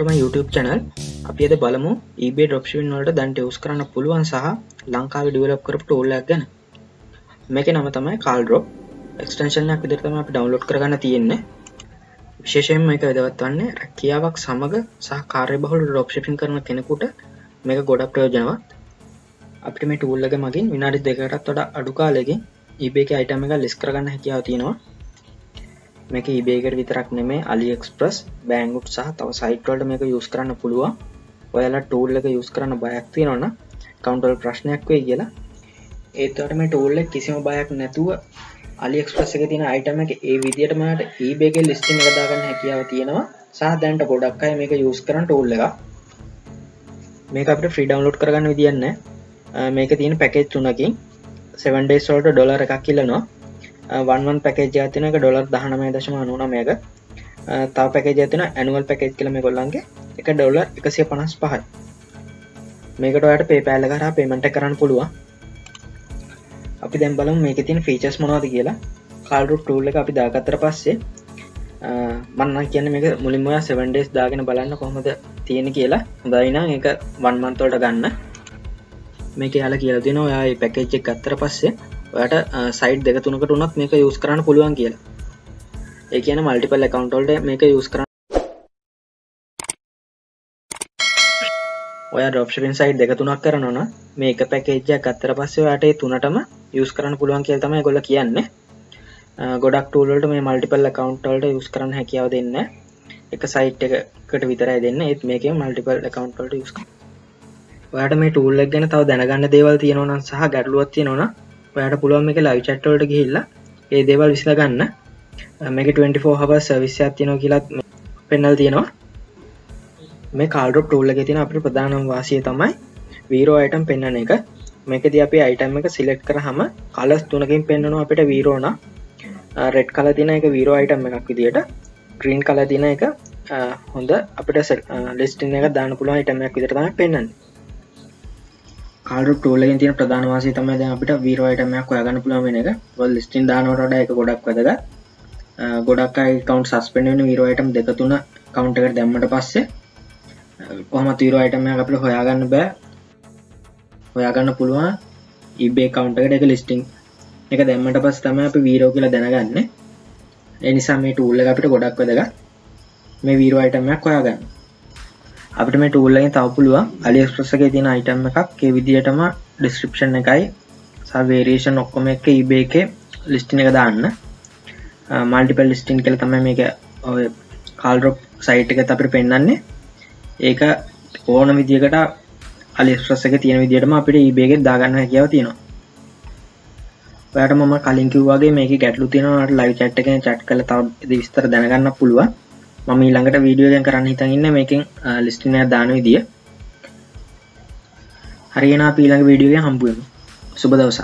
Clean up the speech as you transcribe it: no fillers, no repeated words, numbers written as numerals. to my YouTube channel. අපි අද බලමු eBay dropshipping වලට දැන්ට යූස් කරන්න පුළුවන් සහ ලංකාවේ develop කරපු tool එකක් ගැන. මේකේ නම තමයි KalDrop. extension එකක් විදිහට තමයි අපි download කරගන්න තියෙන්නේ. විශේෂයෙන්ම මේක වැදගත් වන්නේ රැකියාවක් සමග සහ කාර්යබහුල dropshipping කරන කෙනෙකුට මේක ගොඩක් ප්‍රයෝජනවත්. අපිට මේ tool එක මගින් විනාඩි 2කටත් වඩා අඩු කාලයකින් eBay එකේ item එක list කරගන්න හැකියාව තියෙනවා. මේක eBay එකට විතරක් නෙමෙයි AliExpress, Banggood සහ තව site වලට මේක use කරන්න පුළුවන්. ඔයාලා tool එක use කරන්න බයක් තියෙනවා නම් account වල ප්‍රශ්නයක් වෙයි කියලා. ඒත් ඔයාලට මේ tool එක කිසිම බයක් නැතුව AliExpress එකේ තියෙන item එක ඒ විදිහටම ඔයාලට eBay එකේ listing එක දාගන්න හැකියාව තියෙනවා. සහ දැන්ට ගොඩක් අය මේක use කරන tool එකක්. මේක අපිට free download කරගන්න විදියක් නැහැ. මේක තියෙන package තුනකින් 7 days වලට $1 එකක් ඉල්ලනවා. 1-1 package එකක් තියෙනවා. ඒක $19.99 එක. තව package එකක් තියෙනවා annual package කියලා මේගොල්ලන්ගේ. ඒක $155යි. මේකට ඔයාලට PayPal එක හරහා payment එක කරන්න පුළුවන්. අපි දැන් බලමු මේකේ තියෙන features මොනවද කියලා. KalDrop tool එක අපි දාගත්තට පස්සේ මම නම් කියන්නේ මේක මුලින්ම ඔයා 7 days දාගෙන බලන්න කොහොමද තියෙන්නේ කියලා. හොඳයි නම් ඒක 1 month වලට ගන්න. මේක යාලා කියලා දෙනවා ඔයා මේ package එක ගත්තට පස්සේ ඔයාට සයිට් දෙක තුනකට උනත් මේක යූස් කරන්න පුළුවන් කියලා. ඒ කියන්නේ মালටිපල් account වලට මේක යූස් කරන්න. ඔයා dropshipping site දෙක තුනක් කරනවා නම් මේ එක package එකක් අත්තර පස්සේ ඔයාට මේ තුනටම යූස් කරන්න පුළුවන් කියලා තමයි ඒගොල්ලෝ කියන්නේ. ගොඩක් tool වලට මේ মালටිපල් account වලට යූස් කරන්න හැකියාව දෙන්නේ නැහැ. එක site එකකට විතරයි දෙන්නේ. ඒත් මේකේ মালටිපල් account වලට යූස් කරන්න. ඔයාට මේ tool එක ගැන තව දැනගන්න දේවල් තියෙනවා නම් සහ ගැටලුවක් තියෙනවා නම් ඔයාලට පුළුවන් මේක live chat වලට ගිහිල්ලා ඒ දේවල් විසඳ ගන්න. මේකේ 24 hour service එකක් තියෙනවා කියලාත් පෙන්නලා තියෙනවා. මේ KalDrop tool එකේ තියෙන අපේ ප්‍රධානම වාසිය තමයි zero item පෙන්වන එක. මේකදී අපි item එක select කරාම colors තුනකින් පෙන්වනවා අපිට zero නා. red color තියෙන එක zero item එකක් විදියට, green color තියෙන එක හොඳ අපිට listing එකක් දාන්න පුළුවන් item එකක් විදියට තමයි පෙන්වන්නේ. KalDrop tool එකෙන් තියෙන ප්‍රධාන වාසිය තමයි දැන් අපිට zero item එකක් හොයාගන්න පුළුවන් වෙන එක. ඔය listing දානවට වඩා ඒක ගොඩක් වැදගත්. ගොඩක් අය account suspend වෙන zero item දෙක තුන account එකට දැම්මට පස්සේ කොහොමද zero item එකක් අපිට හොයාගන්න බෑ. හොයාගන්න පුළුවන් eBay account එකට ඒක listing එක දැම්මට පස්සේ තමයි අපි zero කියලා දැනගන්නේ. ඒ නිසා මේ tool එක අපිට ගොඩක් වැදගත්. මේ zero item එකක් හොයාගන්න. අපිට මේ tool එකෙන් තව පුළුවන් AliExpress එකේ තියෙන item එකක් ඒ විදිහටම description එකයි සහ variation ඔක්කොම එක eBay එකේ listing එක දාන්න. multiple listing කියලා තමයි මේක ඔය KalDrop site එකත් අපිට පෙන්නන්නේ. ඒක ඕන විදිහකට AliExpress එකේ තියෙන විදිහටම අපිට eBay එකේ දාගන්න හැකියාව තියෙනවා. ඔයාලට මම කලින් කිව්වා වගේ මේකේ ගැටලු තියෙනවා ඔයාලට live chat එකෙන් chat කරලා තව විස්තර දැනගන්න පුළුවන්. මම ඊළඟට වීඩියෝ එකෙන් කරන්න හිතන් ඉන්නේ මේකෙන් ලිස්ටින් එකක් දාන විදිය. හරි එහෙනම් අපි ඊළඟ වීඩියෝ එකෙන් හම්බු වෙමු. සුබ දවසක්.